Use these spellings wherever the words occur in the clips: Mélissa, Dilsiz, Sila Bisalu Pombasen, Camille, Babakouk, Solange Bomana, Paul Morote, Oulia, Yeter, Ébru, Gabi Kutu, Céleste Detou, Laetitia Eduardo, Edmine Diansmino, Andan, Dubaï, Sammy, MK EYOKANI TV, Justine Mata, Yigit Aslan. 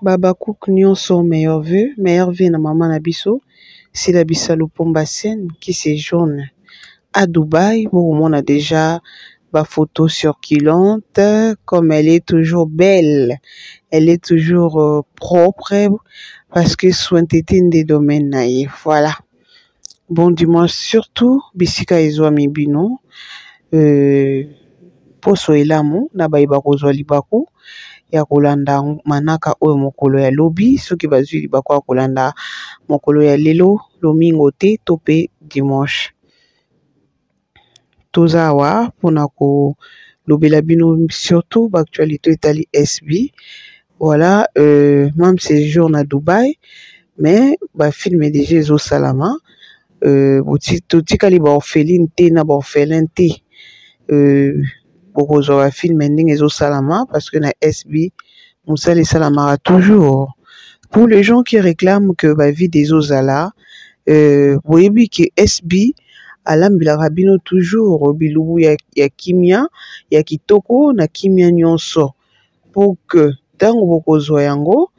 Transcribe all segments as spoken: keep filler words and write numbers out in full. Babakouk nyon son meilleur vœu, meilleur vœu na maman Abisso, Sila Bisalu Pombasen, qui séjourne à Dubaï, où on a déjà ba photo circulante, comme elle est toujours belle, elle est toujours euh, propre, parce que soin tétine des domaines naïe. Voilà. Bon dimanche surtout, bisika ezwa mi bino, euh, poso elamu, naba ibako zwa libako, ya kolanda manaka oe mokolo ya lobi, soki bazwi libako ya kolanda mokolo ya lelo, lomingo te, tope dimanche. Tozawa, ponako lobela bino surtout, baktualito etali S B, voilà, euh, même séjour na Dubaï, mais, bah, filme déjà ezo salama, Euh, boutique ali ba orpheline te na ba orphelin te euh boko zo ba film ending ezo salama parce que na S B Moussa les salamara toujours pour les gens qui réclament que ba vie des ozala euh boyebi que S B alambila rabino toujours bilubu ya, ya kimia ya kitoko na kimia nyonso pour que tango boko zo yango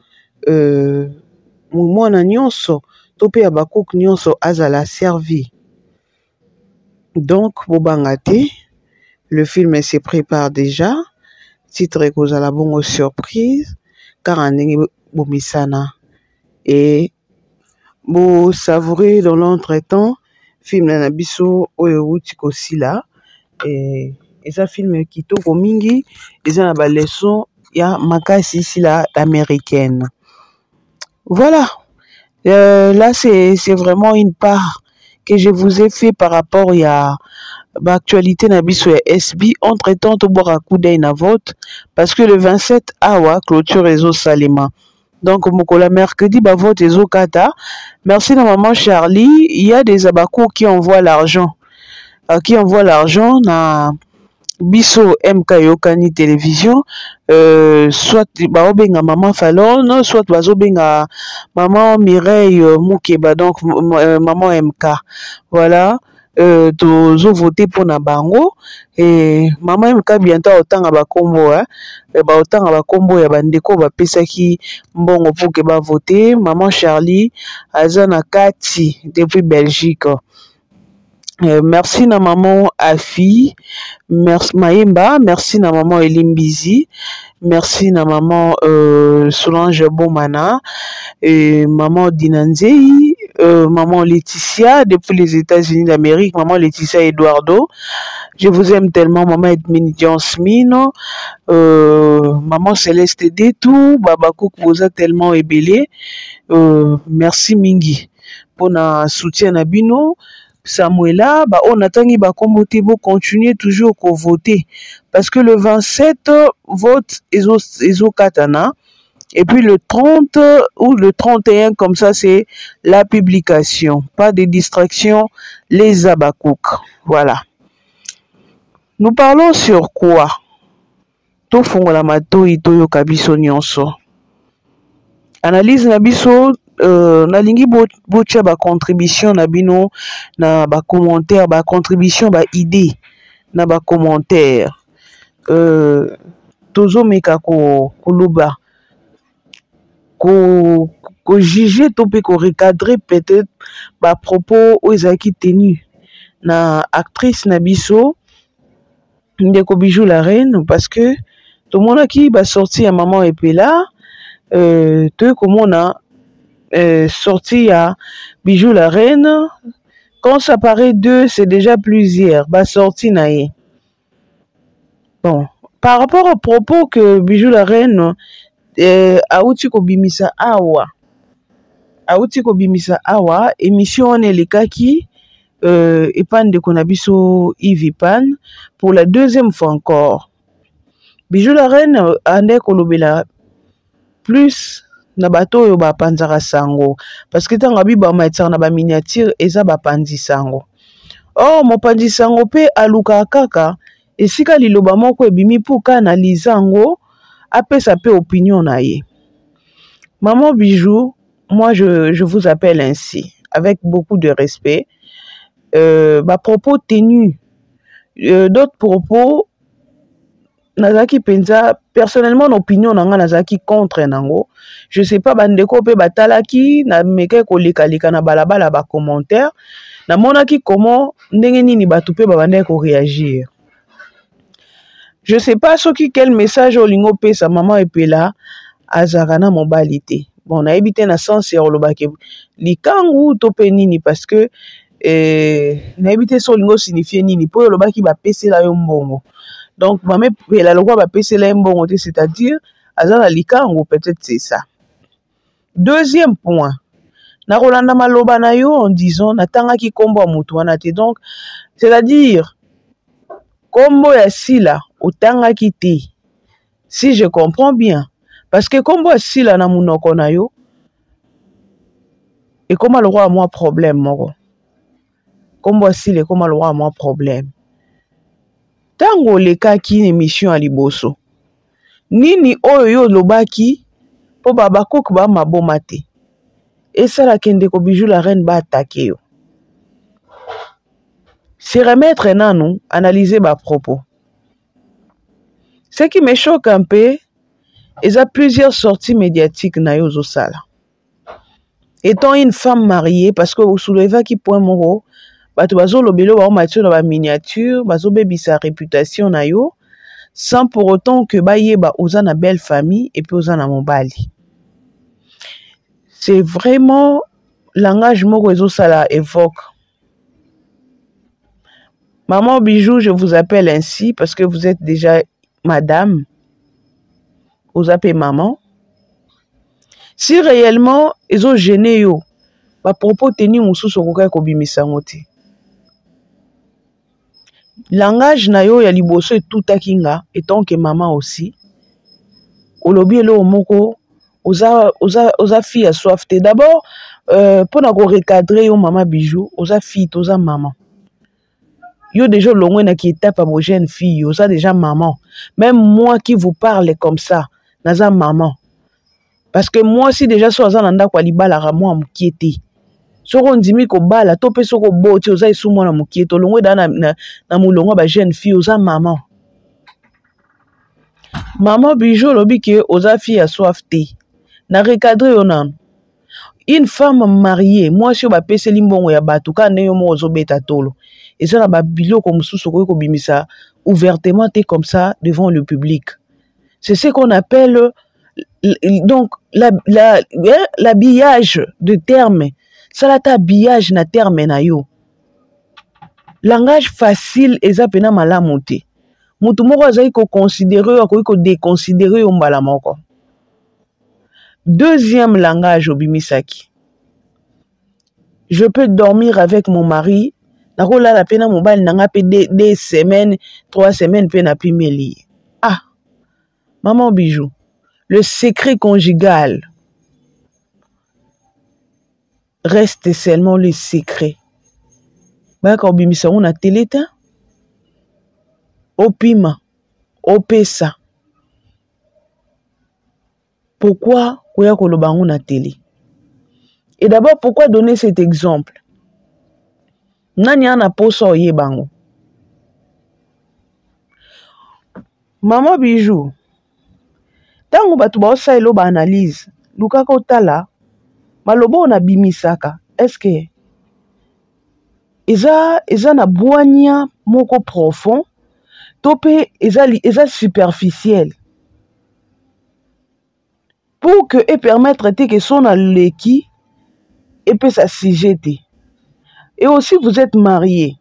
euh mwana nyonso topé à bakouk nyonso azala servi. Donc, pour bangate, le film se prépare déjà. Titre et cause à la bonne surprise. Car on est bomisana. Et, bon, savourer dans l'entretemps, film nanabiso oyeoutiko sila. Et, et ça film kito komingi, et ça la leçon, ya makasi sila américaine. Voilà. Euh, là, c'est vraiment une part que je vous ai fait par rapport à l'actualité bah, Nabiso et S B. Entre-temps, tout boire à coup d'œil na vote parce que le vingt-sept awa clôture réseau Salima. Donc, Mokola mercredi, bah, vote réseau Kata. Merci la maman Charlie. Il y a des abacos qui envoient l'argent. Euh, qui envoient l'argent na Biso M K EYOKANI télévision euh, soit ba benga maman Falon soit bazo benga maman Mireille euh, Moukeba donc euh, maman M K voilà euh tozo voter pour na bango et maman M K bientôt otanga ba kombo hein eh, ba otanga ba kombo ya bandeko ba pesaki mbongo pour que ba voter maman Charlie azana Kati depuis Belgique. Euh, merci na maman Afi, merci Maïmba, merci na maman Elimbizi, merci na maman euh, Solange Bomana, et maman Dinanzei, euh, maman Laetitia depuis les États-Unis d'Amérique, maman Laetitia Eduardo, je vous aime tellement maman Edmine Diansmino, euh, maman Céleste Detou, Babakouk vous a tellement ébélé, euh, merci Mingi pour na soutien à Bino. Samuela, bah, on attend qu'il va comboter, vous continuez toujours qu'on voter. Parce que le vingt-sept, vote, ils ont katana. Et puis le trente ou le trente et un, comme ça, c'est la publication. Pas de distraction, les abakouk. Voilà. Nous parlons sur quoi? Tofongo la mato, ito yo kabiso nyonso. Analyse nabiso. Euh, na lingi bocha ba contribution na bino na ba commentaire ba contribution ba idée na ba commentaire euh tozo meka ko koloba ko ko juger to pe ko recadrer peut-être ba propos o ezaki tenu na actrice na biso ndeko Bijou la reine parce que to mona ki ba sorti à maman et puis là euh te komona Euh, sorti à Bijou la reine quand ça paraît deux c'est déjà plusieurs bah sorti naïe bon par rapport aux propos que Bijou la reine euh, aouti kobimisa awa aouti kobimisa awa émission on est les kaki euh, épane de konabiso Ivipan pour la deuxième fois encore Bijou la reine ande kolobela plus na bato yo ba panzara sango parce que tanga biba maitsa na ba miniature eza ba panzi sango oh mo panzi sango pe aluka kaka esika liloba moko ebimi puka na lizango apesa pe opinion na ye maman Bijou moi je je vous appelle ainsi avec beaucoup de respect euh, ma propos tenus euh, d'autres propos nazaki penza personnellement opinion nanga nazaki contre nango. Je sais pas bandeko pe batalaki na meke ko leka leka na balabala ba commentaire na monaki comment ndenge nini batu pe babande ko réagir. Je sais pas ce qui quel message olingo pe sa maman epela azarana mobalité. Bon na ebite na sens ya olobake likangu to pe nini parce que euh na ebite so lingo signifie nini po olobaki ba pc la yo mbongo. Donc, maman, la loi va passer là un bon côté, c'est-à-dire, azala likango, peut-être c'est ça. Deuxième point, na Rolanda maloba na yo en disant, na tanga ki kombo mutu anate. Donc, c'est-à-dire, kombo ya sila, o tanga ki te. Si je comprends bien, parce que kombo ya sila na munoko na yo, et koma le roi a moins problème, moro. Kombo ya sila, koma le roi a moins problème. Tango leka ki émission aliboso. Nini oyo lobaki po babako ba mabomate. Et ça la kende ko bijou la reine ba attaquer yo. Se remettre nanou, analyser ba propos. Ce qui me choque un peu, il y a plusieurs sorties médiatiques na yo zo sala. Étant une femme mariée parce que vous soulevez qui point moro bato bazo lobelo ba matio na ba miniature bazo bebi sa réputation na yo sans pour autant que ba yeba oza na belle famille et puis oza na mobali. C'est vraiment langage moko ezo sala évoque. Maman Bijou, je vous appelle ainsi parce que vous êtes déjà madame. Vous appelez maman. Si réellement ezo gêné yo ba propos tenu mususu kokoka ko bimisa ngote. Langage na yo ya liboso etutaki nga etant que maman aussi olobi elo moko oza oza oza fille a soif te d'abord euh pona ko recadrer yo maman Bijou oza fille toza maman yo déjà longwe na ki étape mo jeune fille oza déjà maman même moi qui vous parle comme ça naza maman parce que moi aussi déjà soza nanda kwa libala ra moi mkiete. Soko ndimi ko bala tope soko boti oza isu mwana mukieto longwe dana na, na mulongo ba jeune fille oza maman. Maman Bijou lobi ke oza fille a soif te. Na recadrer onan. Une femme mariée, moi si ba pese limbongo ya bato ka ne yo mo ozo beta tolo. Et ça ba biloko mususu ko bimisa ouvertement te comme ça devant le public. C'est ce qu'on appelle donc la la l'habillage de termes. Salata habillage na terme na yo. Langage facile eza pena malamu te. Mutu moko azali ko considérer ko ko déconsidérer yo mbala moko. Deuxième langage obimisaki. Je peux dormir avec mon mari, na ko la pena mobali nanga pe deux semaines, trois semaines pe na pimeli. Ah. Maman Bijou, le secret conjugal reste seulement le secret. Bah quand bimisa on a téléta, opima, opesa. Pourquoi koya koloba on a télé? Et d'abord pourquoi donner cet exemple? Nani ana poso yebango. Maman Bijou. Tango batu ba osa elo ba analyse. Luka ko tala. Malobo na bimisaka est-ce que eza eza na bwania moko profond topé eza eza superficiel pour que et permettre te que son aleki et peut sa sujeté et aussi vous êtes marié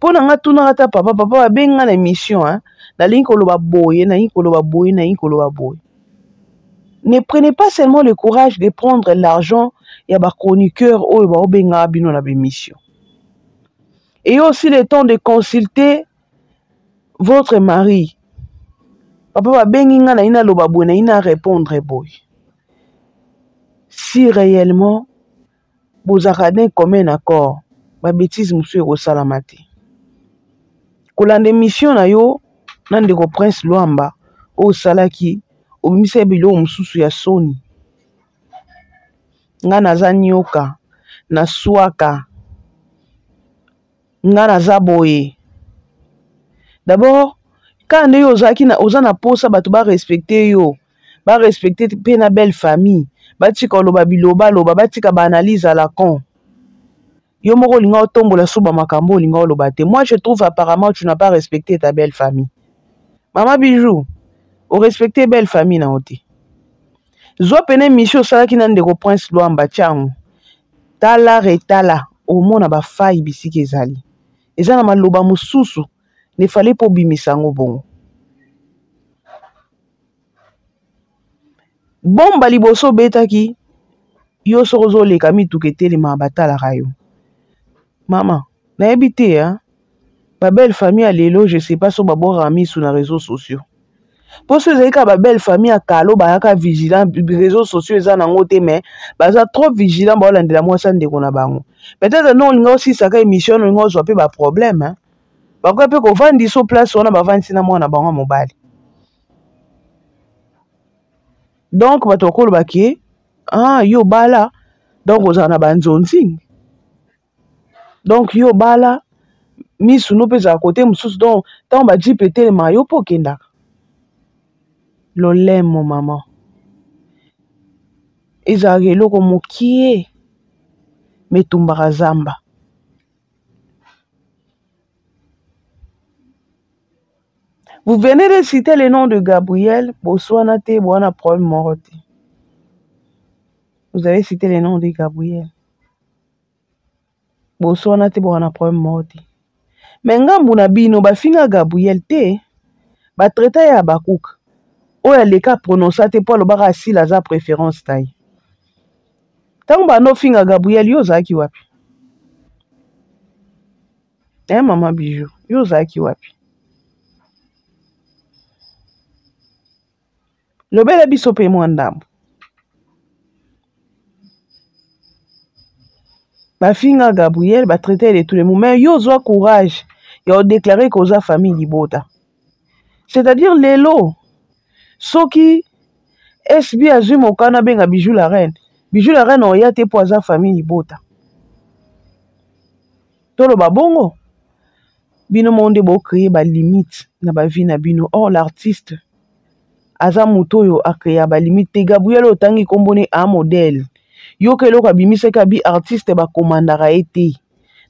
pona nga tuna ta papa papa benga na mission hein na linko lo ba boye na linko lo ba boye na linko lo ba boye. Ne prenez pas seulement le courage de prendre l'argent y a ba chroniqueur ou ba obenga bino na bémission. Et aussi le temps de consulter votre mari. Papa ba benginga na ina loba bwena ina répondre boy. Si réellement vous avez commun accord, ba bêtise monsieur ko salamate. Kolande mission na yo nan de ko prince Luamba o salaki obimisa bilo mususu ya soni nga naza nyoka na swaka nga naza boye d'abord Quand yo zaki na ozana posa batu ba respecter yo. Ba respecter pe na belle famille. Ba tika loba biloba loba ba tika ba analyse à la con. Yo moko linga otombola suba makambo linga loba te. Moi je trouve apparemment tu n'as pas respecté ta belle famille. Maman Bijou, au respecter belle famille na oti. Zo pene misho sala kinande ko prince Luamba changu. Tala retala omona ba fayi bisike ezali. Ezana maloba mususu. Ne fallait pas bimisa ngo bon. Bon baliboso beta ki yo sozo le kami tukete le mabata la rayo. Maman, na ebité hein. Ba belle famille a lelo, je sais pas so babora ami sur les réseaux sociaux. Pour ceux qui ba belle famille a kalo ba ka vigilant réseaux sociaux eza nango te mais ba za trop vigilant ba landela moi ça ndeko na bango. Peut-être non linga aussi ça ka émission linga zo pe ba problème hein. Bakwa pe ko vandi so place wana ba vandi na mwana bango mobali. Donc batokolo bakie ah yo bala donc ozana banzonzing. Donc yo bala misu no peza à côté mususu donc tant ba di péter mayo pokenda. Lolem mon maman. Ezage loko mokie metumbara zamba. Vous venez de citer le nom de Gabriel, Boswanate, Bwana Paul Morote. Vous avez cité le nom de Gabriel. Boswanate, Bwana Paul Morote. Mais ngambuna bino ba finga Gabriel te, ba traita ya bakouk. Oya leka prononsa te Paul bara si la za préférence taille. Tant ba no finga Gabriel yo za ki wapi. Eh maman Bijou, yo za ki wapi. Le bel abiso pe mwandam. Ba finga Gabriel, ba traité de tout le monde. Mais yo zo courage. Yo déclaré koza famille libota. C'est-à-dire lelo. Soki S B azumo kana benga Bijou la reine. Bijou la reine on yate poza famille libota. Tolo ba bongo. Bino monde bo créer ba limite na ba vie na bino. Or l'artiste Azamuto yo akaya ba limite Gabriel otangi kombone a modèle. Yo ke loko bimise ka bi artiste ba komandara ete.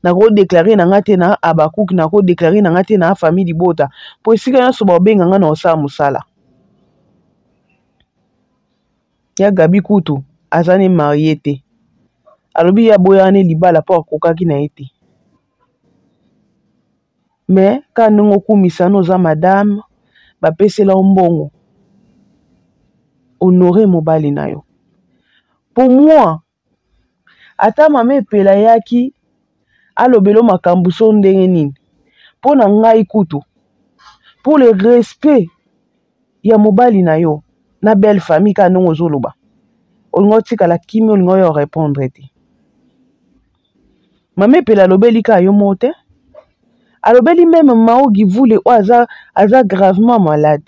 Na ko déclarer na ngate na abakouk na ko déclarer na ngate na famille libota. Po sika na so ba benga ngana osa musala. Ya Gabi Kutu azane mariete. Alobi ya boyane libala pa kokaki na ete. Mais ka nongo kumisano za madame ba pesela mbongo. Honoré mobali na yo. Pour moi, ata mame pelayaki alobelo makambuso ndenge nini. Po na ngai Kutu. Pour le respect ya mobali na yo, na belle famille ka nongo zoloba. Olingo tika la kimi olingo yo répondre te. Mame pela lobeli ka yo mote. Alobeli même mao gi voulait o aza aza gravement malade.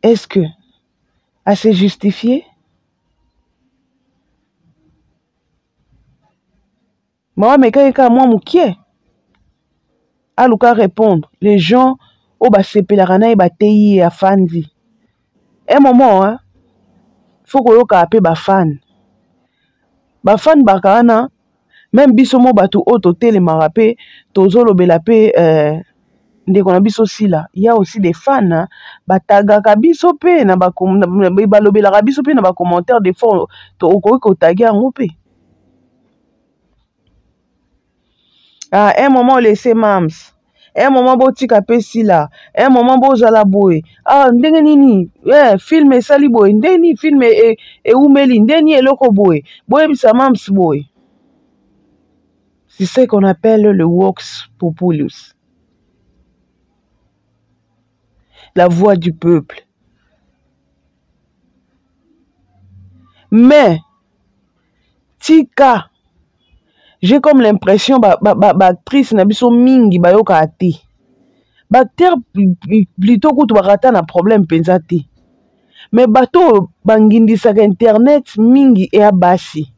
Est-ce que, à se justifier? Maman, mais quand il y a moi, moukier, à l'ouka répondre, les gens, au bas se pelarana et bateyi et afandi. Un moment, hein, faut que l'ouka appelle bafan. Bafan bakana, même bisomo batou ototé les marapé, tozolo belapé, euh, Ndé qu'on a biso si là. Il y a aussi des fans, hein. Bataga kabiso pe, na ba balobe la kabiso pe, na ba commentaire des fois, to okori ko tagi ango pe. Ah, un moment laissez mams. Un moment bo tika pe si là. Un moment bo zala boy. Ah, ndenge nini. Eh, filme sali boy. Ndenge ni filme e, e umeli. Ndenge ni eloko boy. Boy bisa mams boy. C'est ce qu'on appelle le vox populus. La voix du peuple. Mais, tika, j'ai comme l'impression que l'actrice n'a pas eu mingi bayoka ati. Bactère plutôt que tu barata na problème pensati. Mais bato bangindi sa internet mingi et abasi.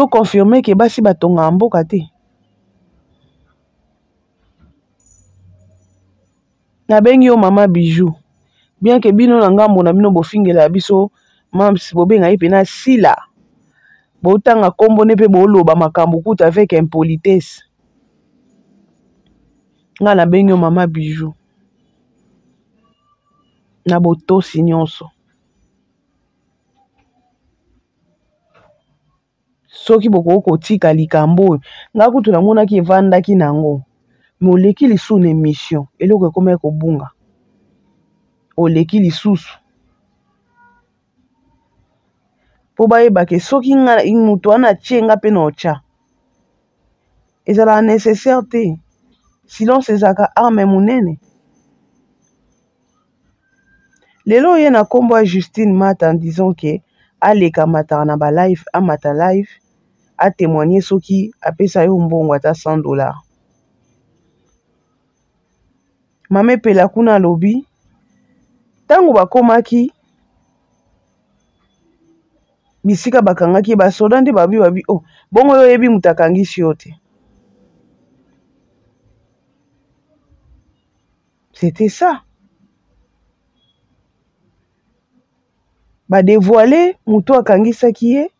to confirmer que basi batonga mboka te. Na bengi yo mama bijou. Bien que bino na ngambo na bino bo fingela biso mams bo benga ipe na Sila. Bo tanga kombo ne pe bo loba makambo kuta avec impolitesse. Nga na bengi yo mama bijou. Na boto signonso. Soki boko kotika likambo nga kutula ngona ki vanda ki nango moleki lisusu ne mission eloko kome ko bunga oleki lisusu po baye bake soki nga mutu ana chenga penocha ezala nécessaire te silence ezaka arme munene lelo ye na kombo a Justine Mata en disant que aleka mata na ba live a mata live a témoigner ce qui a payé un bon guata cent dollars. Mame pela kuna lobby. Tango bakoma ki bisika bakanga ki basoda ndi babi babi oh bongo yo yebi mutakangisi yote. C'était ça. Ba dévoiler muto akangisa ki ye.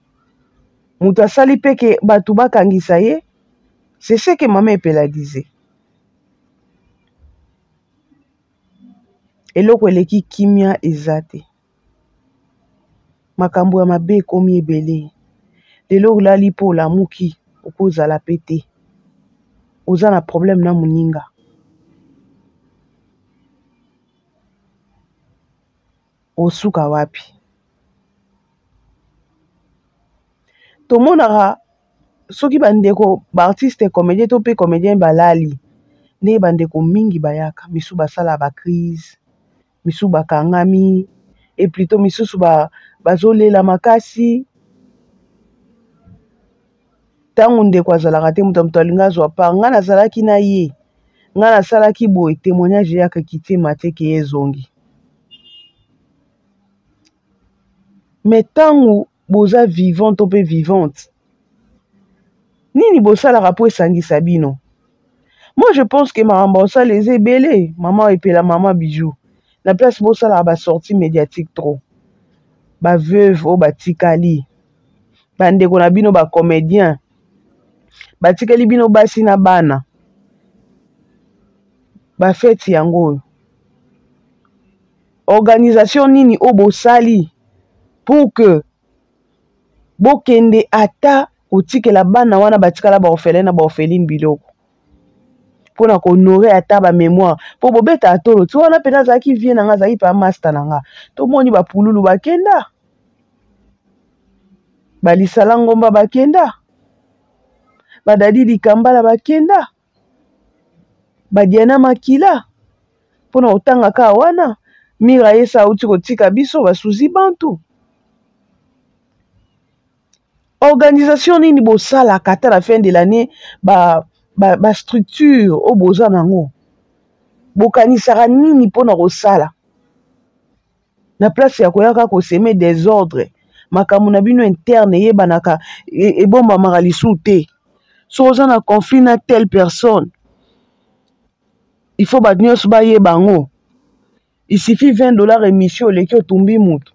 Muto asali peke batuba kangisa ye. C'est ce que mame pela disait. Eloko eleki kimia ezate. Makambo ya mabe komi ebele. Lelo la lipo la muki okoza la pete. Oza na problème na muninga. Osuka wapi. Tomonara soki bandeko ba artiste comédien to pe comédien balali. Ne bandeko mingi bayaka misu basala ba crise. Misu bakangami et plutôt misusu ba bazole la makasi tangu ndeko azalaka te mutu mtalinga zwa pa nga nazalaki na ye nga nasalaki boy témoignage yake kitema te ke ezongi mais tangu boza vivante ope vivante nini bosala rapo esangisa bino moi je pense que marambosa les ebele maman epela maman bijou. La place bossa la ba sortie médiatique trop. Ba veuve ou ba tikali. Ba ndeko na bino ba comédien. Ba tikali bino basi na bana. Ba feti yango. Organisation nini o bosali pour que bokende ata otikela bana wana batikala ba orphelin ba orphelin biloko. Pour honorer à ta mémoire pour bobeta tolo tu wana pena zaki vient nga zaki pa master nga to moni ba pululu bakenda ba lisala ngomba bakenda ba dadi likambala bakenda ba diana makila pour otanga ka wana mira yesa uti kotika biso ba suzi bantu organisation nini bosala kata la fin de l'année ba Ba, ba structure au boza nango bokanisara nini pona rosala na place ya koyaka ko semer des ordres makamu na bino interne ye banaka e, e bomba maralisu te soza na conflit na telle personne il faut ba nyos ba ye bango il suffit vingt dollars émission leki otumbi mutu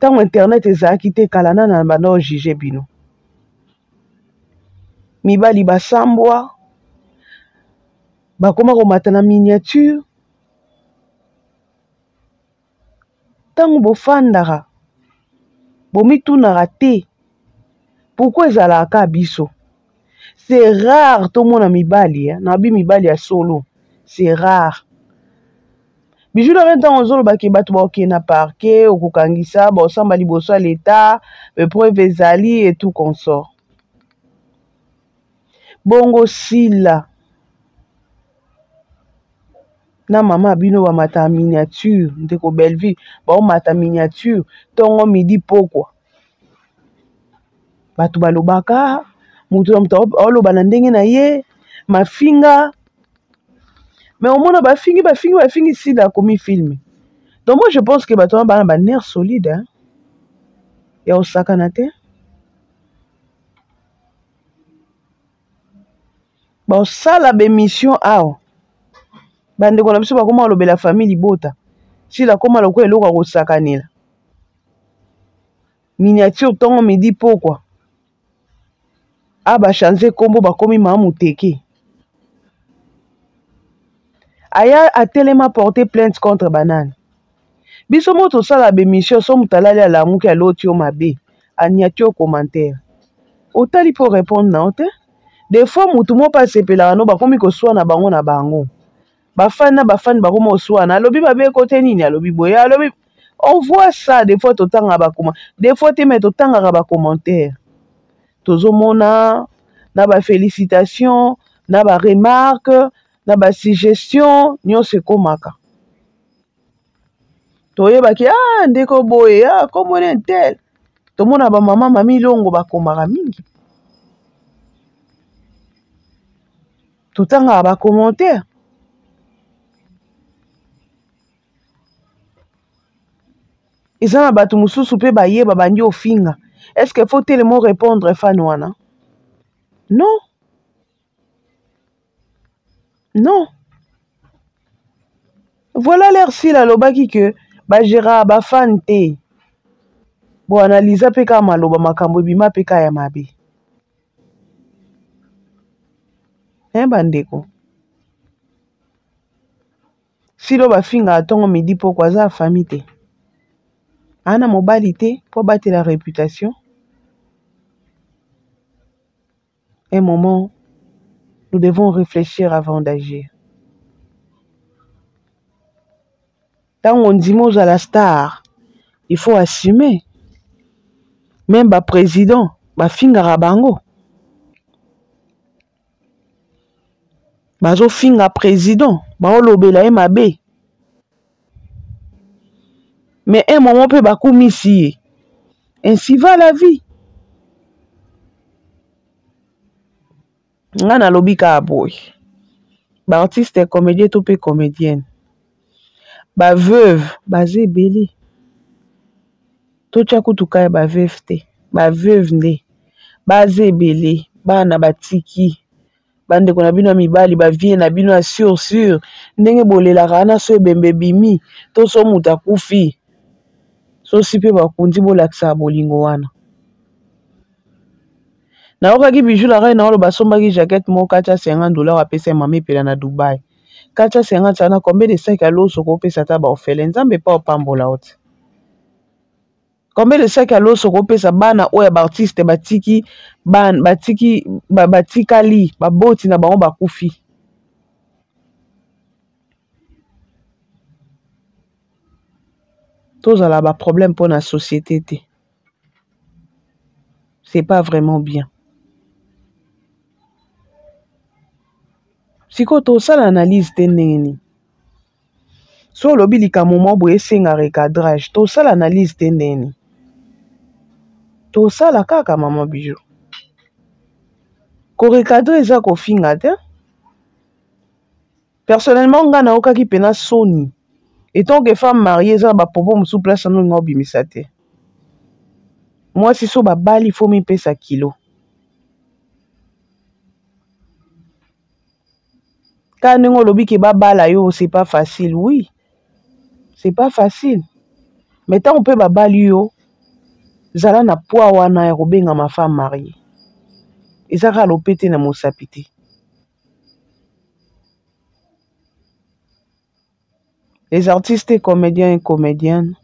tango internet ezaki te kalana na bana jige bino mibali basambwa bakoma komata na miniature tango bofandara bomitunara te pourquoi ezalaka biso c'est rare tomona mibali na bi mibali ya solo c'est rare bijou na ntango ozoloba ke bato bakokena parke okokangisa bosamba liboso ya leta bepreuve ezali et tout consort. Bongo Sila na mama bino wa mata miniature ndeko Belleville ba o mata miniature tongo midi pokwa batu balobaka mutu mta olo bana ndenge na ye mafinga me omona ba fingi ba fingi ba fingi Sila komi filme donc moi je pense que batu ba bana ba nerf solide hein ya osaka na te Bon, ça la bémission a. Bande de connaissances, comment on la famille bota. Si la comment le quoi l'eau à Rosacanil. Miniature ton me dit pourquoi. Ah bah changer combo bah comme maman teki. Aya a tellement porté plainte contre banane. Biso moto ça la bémission somme talala la mouke à l'autre yo mabé. Aniatio commentaire. Otali pour répondre nante. Des fois moutou mo pas sepelano bah comme ko soa na bango na bango. Bafana bafana bakoma oswana alobi babe kote nini alobi boya alobi on voit ça des fois totanga bakoma des fois te met totanga ba commentaire tozomona na ba félicitations na ba remarque na ba suggestion nyonse komaka toyeba ki ah ndeko boya comme on est tel tomona ba mama mami longo bakomaka mingi totanga ba commentaire. Ils ont abattu moussou soupe baye babandi au finger. Est-ce qu'il faut tellement répondre fanouana? Non. Non. Voilà l'air si la loba qui que bajera ba fan te. Bon analyse peka maloba makambo bima peka ya mabi. Hein bandeko. Si loba finger atongo midi pourquoi ça famille te. Ana mobalité pour battre la réputation. Un moment, nous devons réfléchir avant d'agir. Tant on dit mot à la star, il faut assumer. Même ba président, ba fingara bango. Ba zo finga président, ba olobela e mabe. Mais un moment peut beaucoup m'essayer. Ainsi va la vie. On a l'objet à boy. Bah artiste et comédien tout peu comédienne. Bah veuve, bah zébélé. Tout chakou tout cas bah veuve té, bah veuve né, bah zébélé, bah nabatiki. Bande qu'on a bien mis bali, bah vient na bien sûr sûr. N'engue bolé la rana se bembe bimi. Tout son mutakufi. So si pe bakundi bolaksa bolingo wana. Na oka ki bijou la reine na oloba sombaki jacket mo quatre cent cinquante dollars wa pesa mami pela na Dubai. quatre cent cinquante sana combien de sacs à l'eau soko pesa ta ba ofele nzambe pa opambola ot. Combien de sacs à l'eau soko pesa bana oya ba artiste batiki ban batiki ba batikali ba boti na bango bakufi. Tous à bas problème pour la société. C'est pas vraiment bien. Si quand on ça l'analyse de neni. Soit l'obi li ka moment boye senga recadrage, tout ça l'analyse de neni. Tout ça la kaka maman bijou. Ko recadrer ça ko finga te. Personnellement ngana oka ki pena soni. Et tant que femme mariée, ça va pour me sous place en obi misate. Moi, si ça va bal, il faut me payer sa kilo. Quand on lobby qui va bal, c'est pas facile, oui. C'est pas facile. Mais tant on peut bal, yo, zala na poids wana ya robenga ma femme mariée. Et ça va l'opéter na mon sapité. Les artistes et comédiens et comédiennes,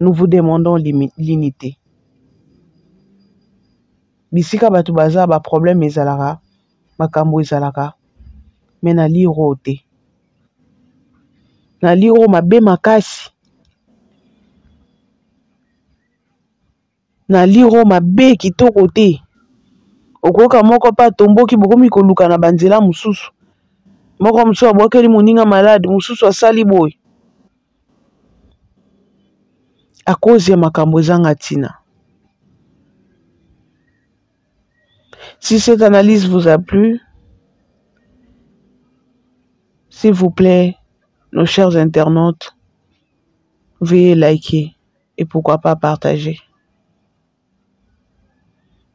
nous vous demandons l'unité. Bisika batu baza ba problème ezalara, makambo ezalara, mais na liro te. Na liro mabe makasi. Na liro mabe kitoko te. Okoka moko pa tombo ki bokomi koluka na banzela mususu. Moko mso abwakeli muninga malade mususu asali boy. A cause ya makambo zanga tina. Si cette analyse vous a plu, s'il vous plaît, nos chers internautes, veuillez liker et pourquoi pas partager.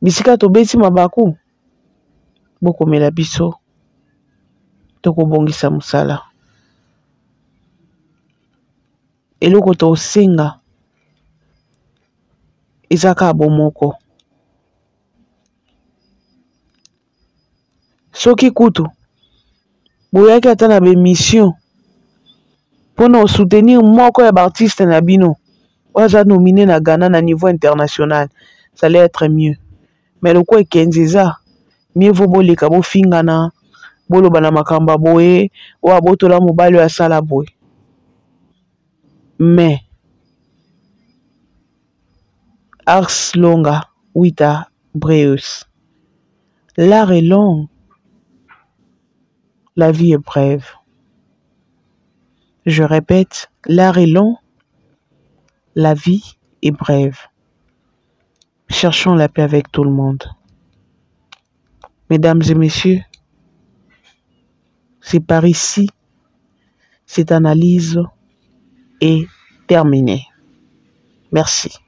Bisika tobeti mabaku. Boko melabiso. toko bongisa musala. Eloko to singa izaka bomoko. Soki kutu boyaki atana be mission pono soutenir moko ya artiste na bino. Oza nominé na Ghana na niveau international, ça allait être mieux. Mais le quoi est Kenziza, mieux vaut boler kabo fingana, bolo bana makamba boye, ou abotola mobali ya sala boye. Mais Ars longa, wita, breus. L'art est long, la vie est brève. Je répète, l'art est long, la vie est brève. Cherchons la paix avec tout le monde. Mesdames et messieurs, c'est par ici, cette analyse est terminée. Merci.